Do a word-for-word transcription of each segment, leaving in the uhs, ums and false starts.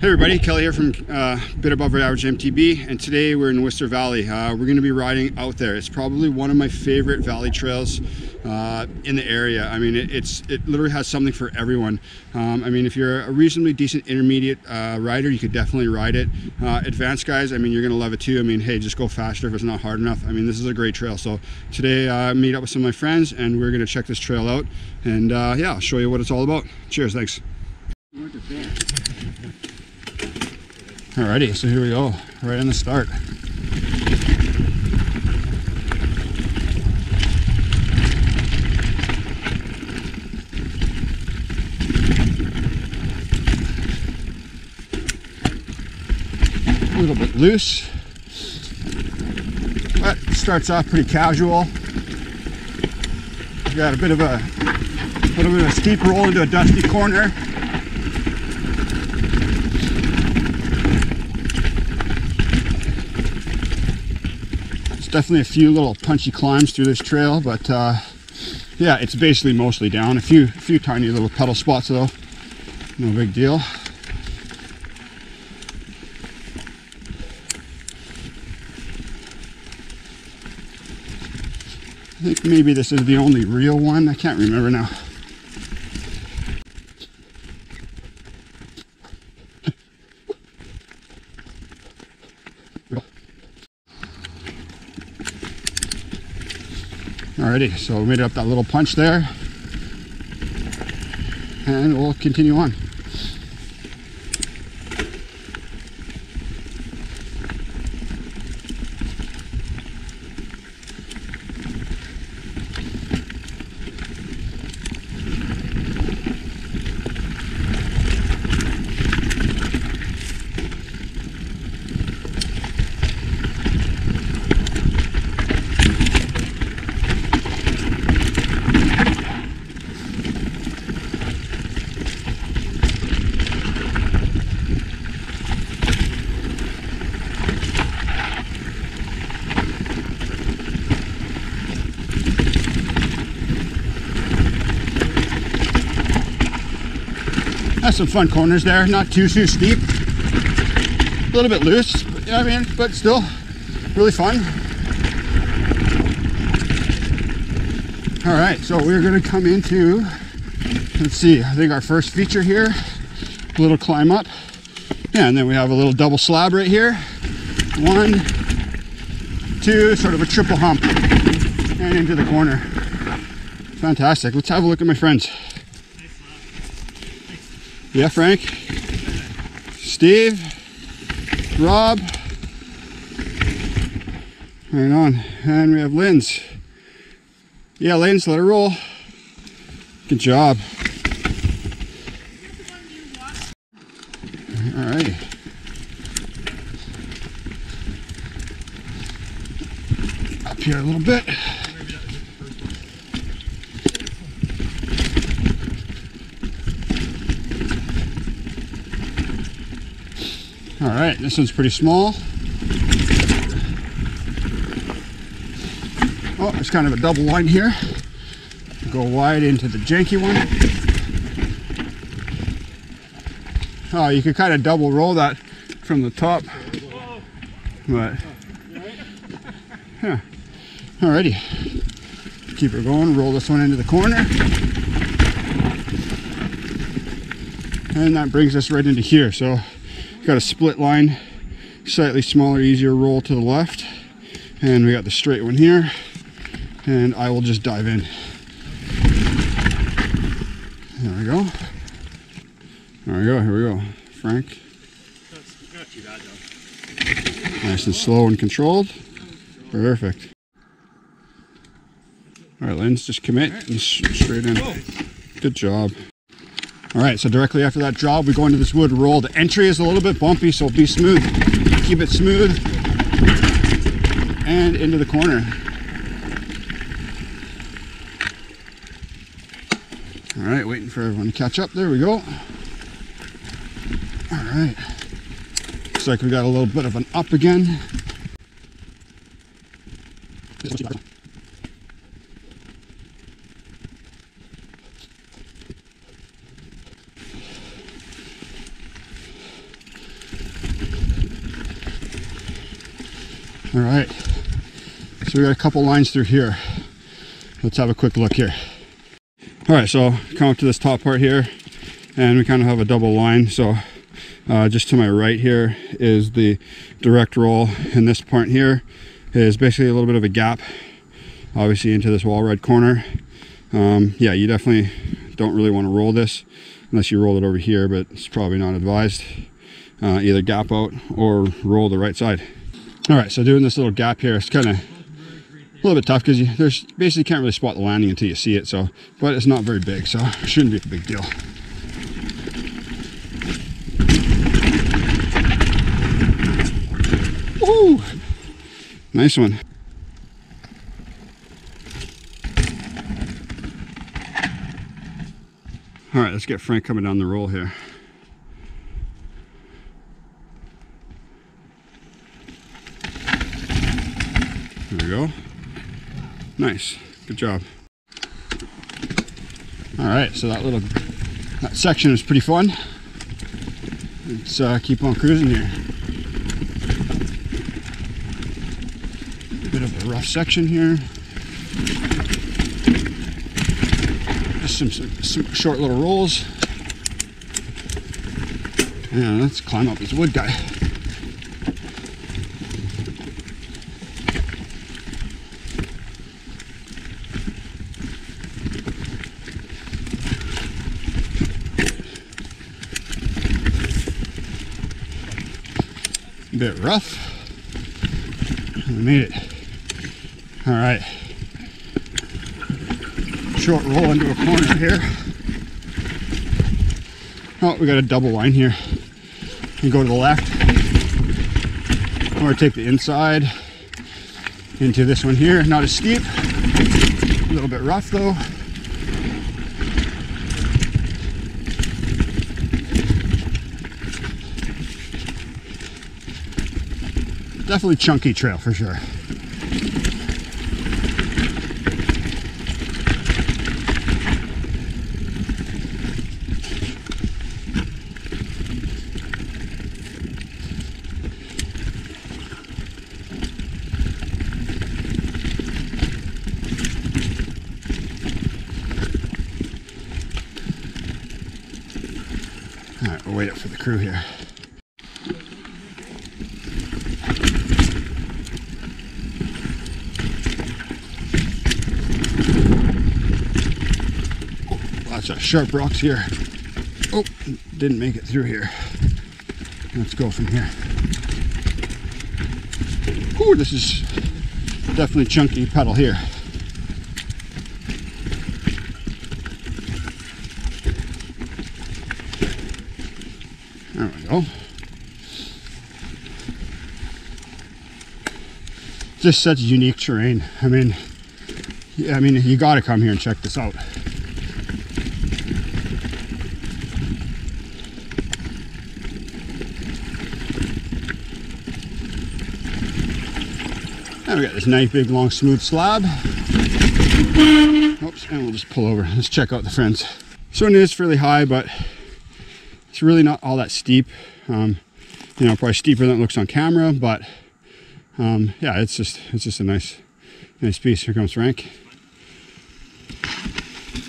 Hey everybody, Kelly here from uh, Bit Above Average M T B, and today we're in Whistler Valley. Uh, we're going to be riding out there. It's probably one of my favorite valley trails uh, in the area. I mean, it, it's it literally has something for everyone. Um, I mean, if you're a reasonably decent intermediate uh, rider, you could definitely ride it. Uh, advanced guys, I mean, you're going to love it too. I mean, hey, just go faster if it's not hard enough. I mean, this is a great trail. So today I uh, meet up with some of my friends, and we're going to check this trail out. And uh, yeah, I'll show you what it's all about. Cheers, thanks. Alrighty, so here we go, right on the start. A little bit loose, but it starts off pretty casual. We've got a bit of a, a little bit of a steep roll into a dusty corner. Definitely a few little punchy climbs through this trail, but uh, yeah, it's basically mostly down. A few, a few tiny little pedal spots though, no big deal. I think maybe this is the only real one. I can't remember now. Alrighty, so we made it up that little punch there, and we'll continue on. Some fun corners there, not too too steep, a little bit loose, but, you know what I mean, but still really fun. All right, so we're going to come into, let's see, I think our first feature here, a little climb up, yeah, and then we have a little double slab right here, one, two, sort of a triple hump, and into the corner. Fantastic. Let's have a look at my friends. Yeah, Frank, Steve, Rob, right on, and we have Linz. Yeah, Linz, let it roll. Good job. All right. Up here a little bit. All right, this one's pretty small. Oh, it's kind of a double line here. Go wide into the janky one. Oh, you could kind of double roll that from the top. But, huh. Alrighty. Keep her going, roll this one into the corner. And that brings us right into here, so got a split line, slightly smaller, easier roll to the left, and we got the straight one here, and I will just dive in. There we go. There we go, here we go. Frank. Nice and slow and controlled. Perfect. All right, Linz, just commit and straight in. Good job. All right, so directly after that job, we go into this wood roll. The entry is a little bit bumpy, so be smooth. Keep it smooth. And into the corner. All right, waiting for everyone to catch up. There we go. All right. Looks like we got a little bit of an up again. All right, so we got a couple lines through here. Let's have a quick look here. All right, so come up to this top part here and we kind of have a double line. So uh, just to my right here is the direct roll, and this part here is basically a little bit of a gap, obviously, into this wall red corner. Um, yeah, you definitely don't really want to roll this unless you roll it over here, but it's probably not advised. Uh, either gap out or roll the right side. All right, so doing this little gap here, it's kind of a little bit tough because you there's basically can't really spot the landing until you see it. So, but it's not very big, so it shouldn't be a big deal. Woo! Nice one. All right, let's get Frank coming down the roll here. There we go. Nice, good job. All right, so that little that section is pretty fun. Let's uh, keep on cruising here. Bit of a rough section here. Just some, some, some short little rolls. And let's climb up this wood guy. Bit rough. We made it. All right. Short roll into a corner here. Oh, we got a double line here. You go to the left, or take the inside into this one here. Not as steep. A little bit rough though. Definitely chunky trail for sure. All right, we'll wait up for the crew here. Sharp rocks here. Oh, didn't make it through here. Let's go from here. Oh, this is definitely chunky pedal here. There we go. Just such unique terrain. I mean, I mean, you got to come here and check this out. We got this nice big long smooth slab. Oops, and we'll just pull over. Let's check out the friends. So it is fairly high, but it's really not all that steep. Um, you know, probably steeper than it looks on camera, but um, yeah, it's just it's just a nice, nice piece. Here comes Frank.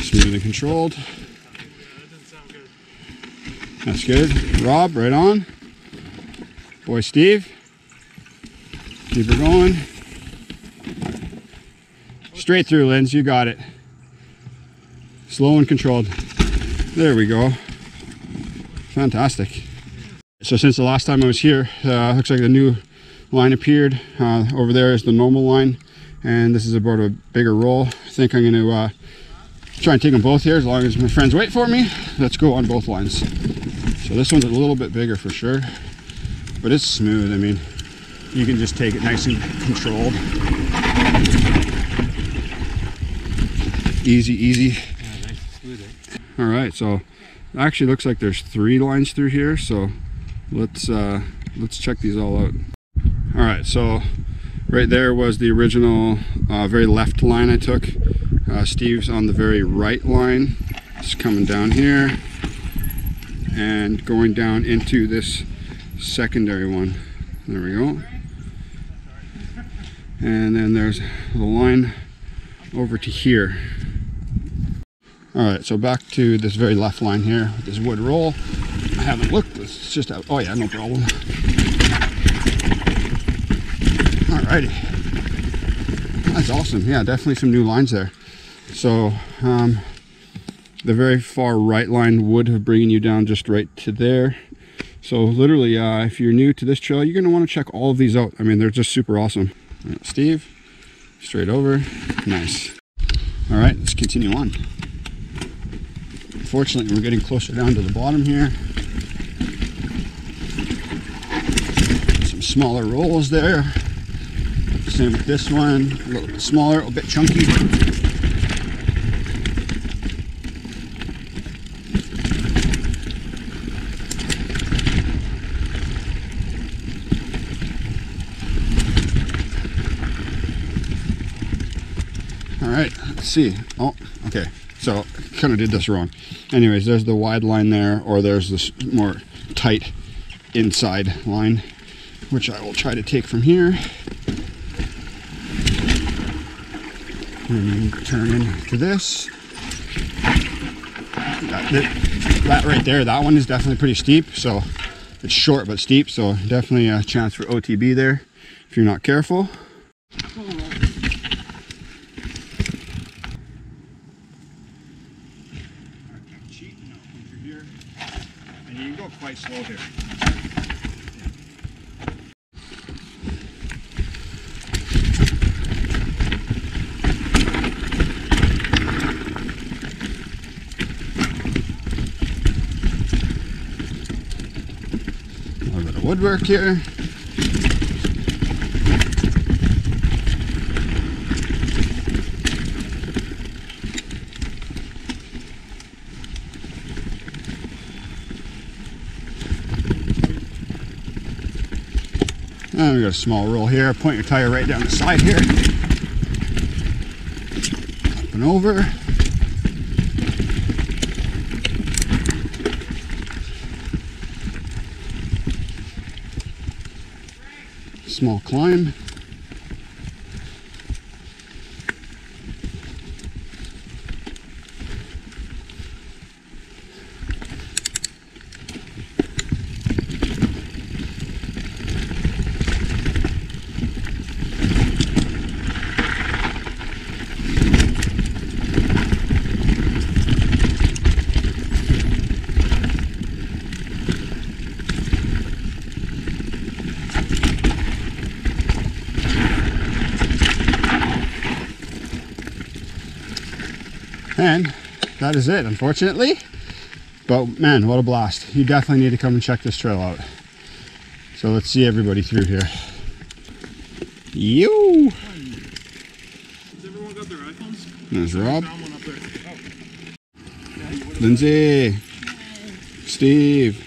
Smooth and controlled. That's good. Rob, right on. Boy, Steve. Keep her going. Straight through, Linz, you got it. Slow and controlled. There we go. Fantastic. So since the last time I was here, uh, looks like the new line appeared. Uh, over there is the normal line, and this is about a bigger roll. I think I'm gonna uh, try and take them both here as long as my friends wait for me. Let's go on both lines. So this one's a little bit bigger for sure, but it's smooth, I mean. You can just take it nice and controlled. Easy, easy. Yeah, nice smooth, eh? All right, so it actually looks like there's three lines through here, so let's uh, let's check these all out. All right, so right there was the original uh, very left line I took. Uh, Steve's on the very right line. It's coming down here and going down into this secondary one. There we go. and then there's the line over to here. Alright, so back to this very left line here with this wood roll. I haven't looked, it's just out. Oh yeah, no problem. Alrighty, that's awesome. Yeah, definitely some new lines there. So um, the very far right line would have bringing you down just right to there. So literally, uh, if you're new to this trail, you're gonna wanna check all of these out. I mean, they're just super awesome. All right, Steve, straight over, nice. All right, let's continue on. Unfortunately, we're getting closer down to the bottom here. Some smaller rolls there. Same with this one, a little bit smaller, a bit chunky. Alright, let's see. Oh, okay. So, kind of did this wrong. Anyways, there's the wide line there, or there's this more tight inside line, which I will try to take from here. And turn into this. That, that, that right there, that one is definitely pretty steep. So, it's short but steep, so definitely a chance for O T B there if you're not careful. Quite slow here. A little bit of woodwork here. And we got a small roll here. Point your tire right down the side here. Up and over. Small climb. And that is it, unfortunately, but man, what a blast. You definitely need to come and check this trail out. So let's see everybody through here. You. Has everyone got their iPhones? There's Rob. Lindsay. Steve.